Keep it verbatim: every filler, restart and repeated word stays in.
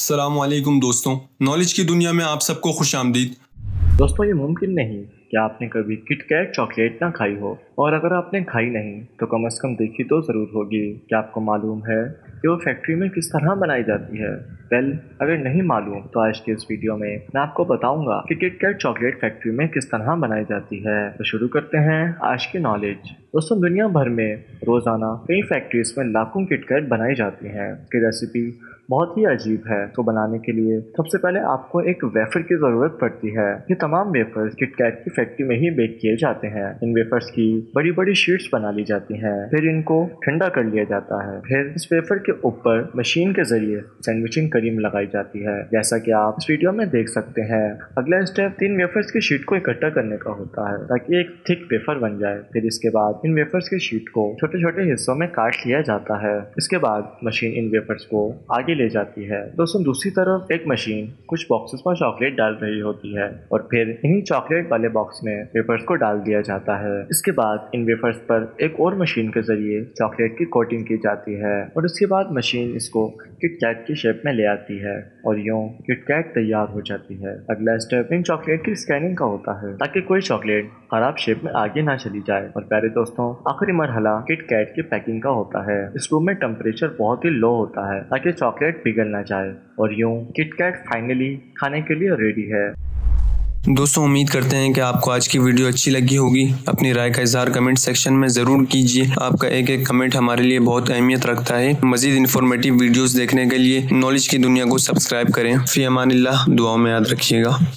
अस्सलाम वालेकुम दोस्तों, नॉलेज की दुनिया में आप सबको खुशामदीद। दोस्तों, ये मुमकिन नहीं कि आपने कभी किट कैट चॉकलेट ना खाई हो, और अगर आपने खाई नहीं तो कम से कम देखी तो ज़रूर होगी। क्या आपको मालूम है कि वो फैक्ट्री में किस तरह बनाई जाती है? वेल, अगर नहीं मालूम तो आज के इस वीडियो में मैं आपको बताऊंगा कि किट कैट चॉकलेट फैक्ट्री में किस तरह बनाई जाती है। तो शुरू करते हैं आज की नॉलेज। दोस्तों, दुनिया भर में रोज़ाना कई फैक्ट्रीज में लाखों किट कैट बनाई जाती हैं। इसकी रेसिपी बहुत ही अजीब है। तो बनाने के लिए सबसे पहले आपको एक वेफर की ज़रूरत पड़ती है। ये तमाम वेफर्स किटकैट की फैक्ट्री में ही बेक किए जाते हैं। इन वेफर्स की बड़ी बड़ी शीट्स बना ली जाती हैं, फिर इनको ठंडा कर लिया जाता है। फिर इस वेफर के ऊपर मशीन के जरिए सैंडविचिंग क्रीम लगाई जाती है, जैसा कि आप इस वीडियो में देख सकते हैं। अगला स्टेप तीन वेफर्स की शीट को इकट्ठा करने का होता है ताकि एक थिक वेफर बन जाए। फिर इसके बाद इन वेफर्स की शीट को छोटे छोटे हिस्सों में काट लिया जाता है। इसके बाद मशीन इन वेफर्स को आगे ले जाती है। दोस्तों, दूसरी तरफ एक मशीन कुछ बॉक्सेस में चॉकलेट डाल रही होती है और फिर इन्हीं चॉकलेट वाले बॉक्स में वेफर्स को डाल दिया जाता है। इसके बाद इन वेफर्स पर एक और मशीन के जरिए चॉकलेट की कोटिंग की जाती है और इसके बाद मशीन इसको किटकैट की शेप में ले आती है और यूं किटकैट तैयार हो जाती है। अगला स्टेप इन चॉकलेट की स्कैनिंग का होता है ताकि कोई चॉकलेट खराब शेप में आगे ना चली जाए। और प्यारे दोस्तों, आखिरी मरहला किटकैट की पैकिंग का होता है। इस रूम में टेम्परेचर बहुत ही लो होता है ताकि चॉकलेट पिघल ना जाए, और यूं किटकैट फाइनली खाने के लिए रेडी है। दोस्तों, उम्मीद करते हैं कि आपको आज की वीडियो अच्छी लगी होगी। अपनी राय का इजहार कमेंट सेक्शन में ज़रूर कीजिए। आपका एक एक कमेंट हमारे लिए बहुत अहमियत रखता है। मज़ीद इन्फॉर्मेटिव वीडियोस देखने के लिए नॉलेज की दुनिया को सब्सक्राइब करें। फी अमानिल्लाह, दुआओं में याद रखिएगा।